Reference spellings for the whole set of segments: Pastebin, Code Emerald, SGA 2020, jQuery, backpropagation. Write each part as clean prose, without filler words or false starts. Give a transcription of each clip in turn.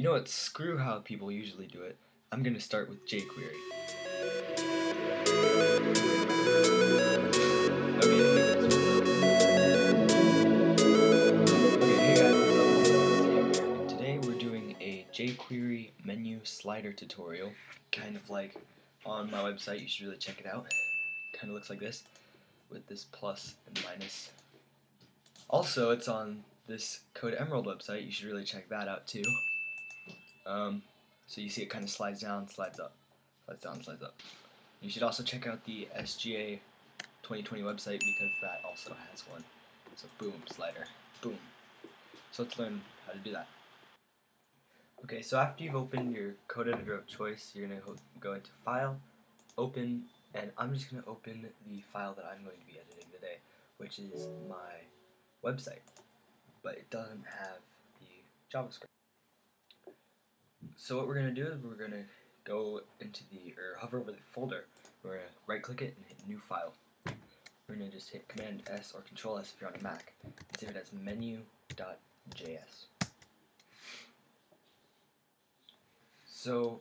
You know what, screw how people usually do it. I'm going to start with jQuery. Okay, hey guys, what's up? And today we're doing a jQuery menu slider tutorial, kind of like on my website. You should really check it out. Kind of looks like this, with this plus and minus. Also, it's on this Code Emerald website. You should really check that out too. So you see it kind of slides down, slides up, slides down, slides up. You should also check out the SGA 2020 website because that also has one. So boom, slider, boom. So let's learn how to do that. Okay, so after you've opened your code editor of choice, you're going to go into File, Open, and I'm just going to open the file that I'm going to be editing today, which is my website, but it doesn't have the JavaScript. So what we're going to do is we're going to go into the, or hover over the folder, we're going to right click it and hit new file. We're going to just hit Command S or Control S if you're on a Mac, and save it as menu.js. So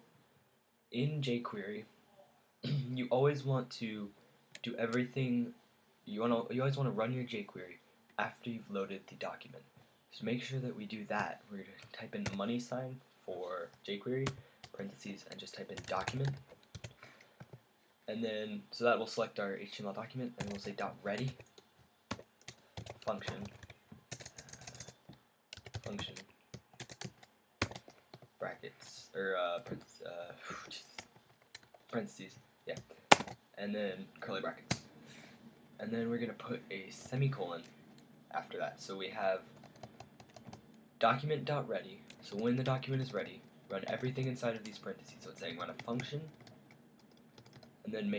in jQuery, you always want to do everything, you always want to run your jQuery after you've loaded the document. So make sure that we do that. We're going to type in the money sign for jQuery, parentheses, and just type in document, and then so that will select our HTML document, and we'll say .ready function brackets or parentheses, yeah, and then curly brackets, and then we're gonna put a semicolon after that, so we have document.ready. So when the document is ready, run everything inside of these parentheses. So it's saying run a function, and then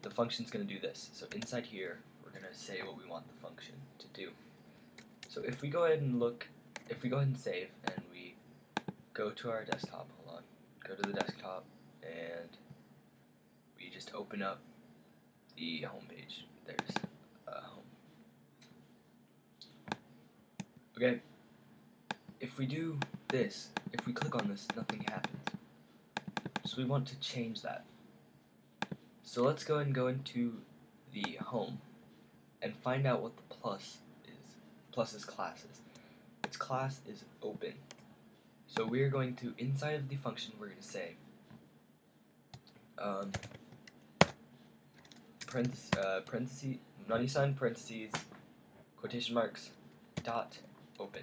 the function's going to do this. So inside here, we're going to say what we want the function to do. So if we go ahead and look, if we go ahead and save, and we go to our desktop, hold on, go to the desktop, and we just open up the home page. There's home. Okay. If we do this, if we click on this, nothing happens. So we want to change that. So let's go and go into the home and find out what the plus is. Plus's class is. Its class is open. So we're going to, inside of the function, we're going to say parentheses, money sign, parentheses, quotation marks, dot open.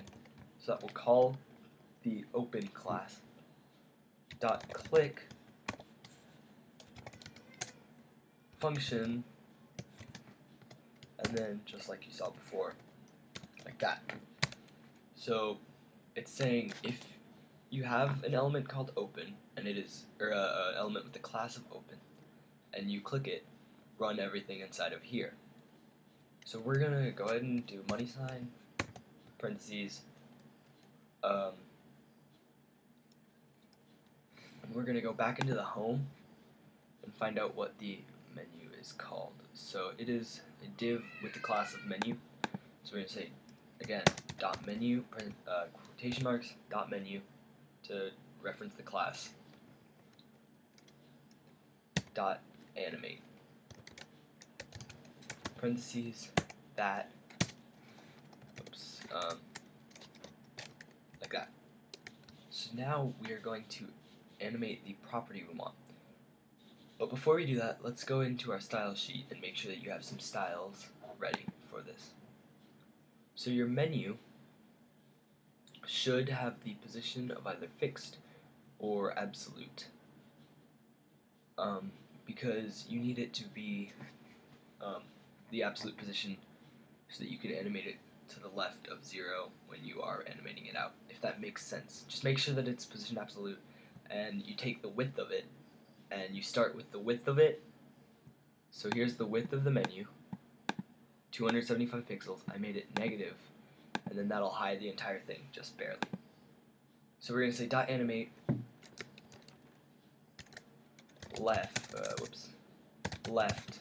So that will call the open class dot click function, and then just like you saw before, like that. So it's saying if you have an element called open, and it is, or an element with the class of open, and you click it, run everything inside of here. So we're gonna go ahead and do money sign parentheses. We're going to go back into the home and find out what the menu is called. So it is a div with the class of menu. So we're going to say, again, dot menu, quotation marks, dot menu to reference the class, dot animate, parentheses, that, oops, that. So now we are going to animate the property we want. But before we do that, let's go into our style sheet and make sure that you have some styles ready for this. So your menu should have the position of either fixed or absolute, because you need it to be the absolute position so that you can animate it to the left of 0 when you are animating it out, if that makes sense. Just make sure that it's position absolute, and you take the width of it, and you start with the width of it. So here's the width of the menu, 275 pixels. I made it negative, and then that'll hide the entire thing, just barely. So we're going to say dot animate left, left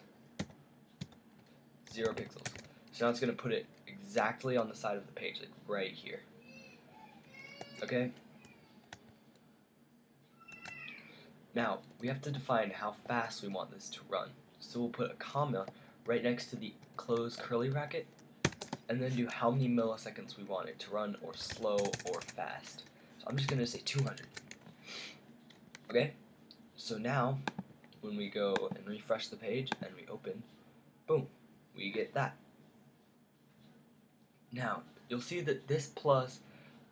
0 pixels. So now it's going to put it exactly on the side of the page, like right here. Okay, Now, we have to define how fast we want this to run. So we'll put a comma right next to the close curly bracket, and then do how many milliseconds we want it to run, or slow, or fast. So I'm just going to say 200. Okay, so now when we go and refresh the page and we open, boom, we get that. Now, you'll see that this plus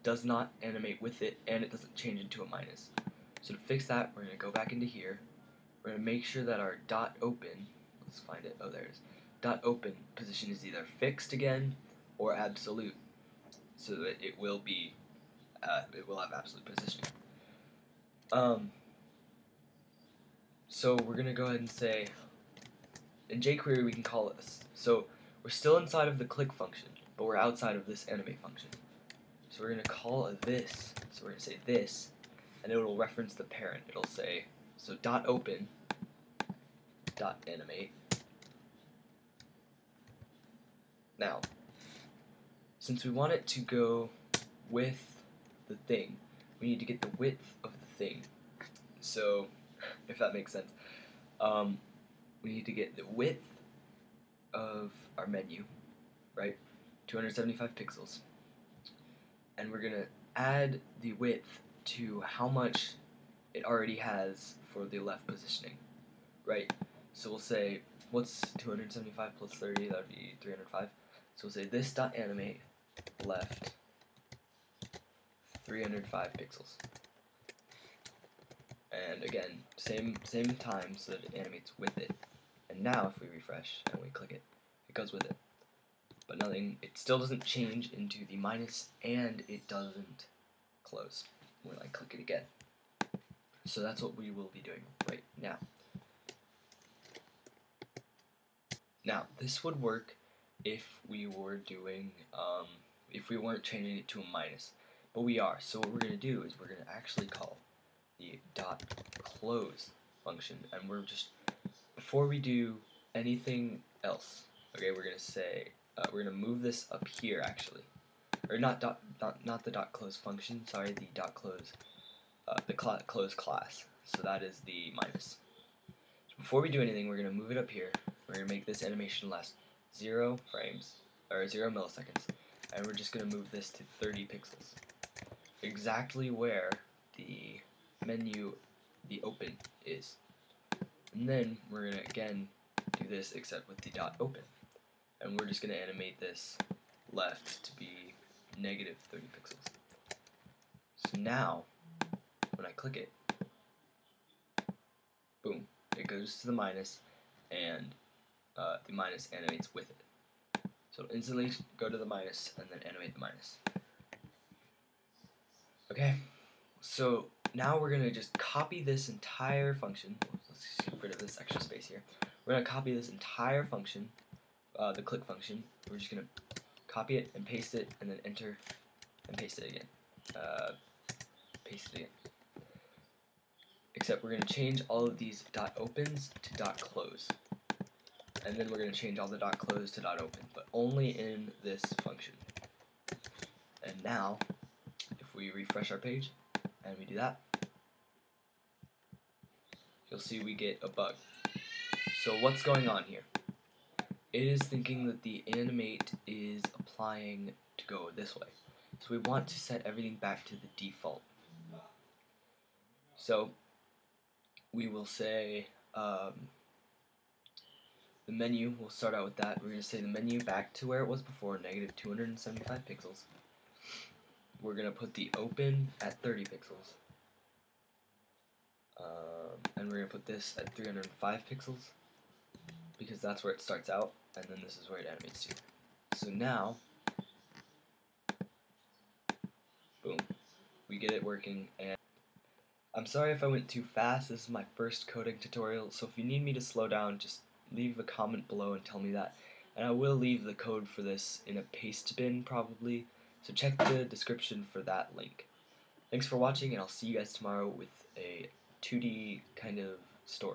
does not animate with it, and it doesn't change into a minus. So to fix that, we're going to go back into here. We're going to make sure that our dot open, let's find it, oh there it is, dot open position is either fixed again or absolute, so that it will be, it will have absolute positioning. So we're going to go ahead and say, in jQuery we can call it, so we're still inside of the click function, but we're outside of this animate function. So we're going to call it this, so we're going to say this, and it will reference the parent. It'll say, so dot open, dot animate. Now, since we want it to go with the thing, we need to get the width of the thing. So, if that makes sense, we need to get the width of our menu, right? 275 pixels. And we're going to add the width to how much it already has for the left positioning, right? So we'll say, what's 275 plus 30? That would be 305. So we'll say this dot animate left 305 pixels. And again, same time, so that it animates with it. And now if we refresh and we click it, it goes with it. But nothing, it still doesn't change into the minus, and it doesn't close when I click it again. So that's what we will be doing right now. Now, this would work if we were doing, if we weren't changing it to a minus, but we are. So what we're going to do is we're going to actually call the dot close function, and we're just, before we do anything else, okay, we're going to say, we're going to move this up here actually, or not the dot close function, sorry, the dot close, the close class. So that is the minus. So before we do anything, we're going to move it up here. We're going to make this animation last 0 milliseconds, and we're just going to move this to 30 pixels, exactly where the menu, the open, is. And then we're going to again do this, except with the dot open, and we're just going to animate this left to be negative 30 pixels. So now when I click it, boom, it goes to the minus, and the minus animates with it. So it'll instantly go to the minus and then animate the minus. Okay, so now we're going to just copy this entire function. Let's get rid of this extra space here. We're going to copy this entire function, the click function. We're just going to copy it and paste it, and then enter and paste it again. Paste it again. Except we're going to change all of these dot opens to dot close. And then we're going to change all the dot close to dot open, but only in this function. And now, if we refresh our page and we do that, you'll see we get a bug. So what's going on here? It is thinking that the animate is applying to go this way. So we want to set everything back to the default. So we will say, the menu, we'll start out with that. We're going to say the menu back to where it was before, negative 275 pixels. We're going to put the open at 30 pixels. And we're going to put this at 305 pixels, because that's where it starts out, and then this is where it animates to. So now, boom, we get it working. And I'm sorry if I went too fast. This is my first coding tutorial, so if you need me to slow down, just leave a comment below and tell me that, and I will leave the code for this in a Pastebin probably, so check the description for that link. Thanks for watching, and I'll see you guys tomorrow with a 2D kind of story.